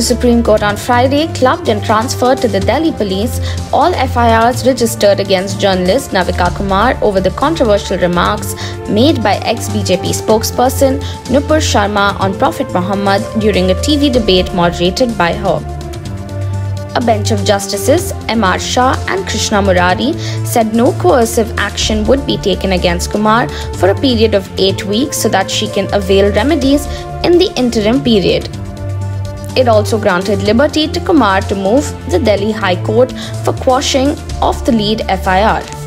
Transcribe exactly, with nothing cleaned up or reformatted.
The Supreme Court on Friday clubbed and transferred to the Delhi Police all F I Rs registered against journalist Navika Kumar over the controversial remarks made by ex-B J P spokesperson Nupur Sharma on Prophet Muhammad during a T V debate moderated by her. A bench of justices M R Shah and Krishna Murari said no coercive action would be taken against Kumar for a period of eight weeks so that she can avail remedies in the interim period. It also granted liberty to Kumar to move the Delhi High Court for quashing of the lead F I R.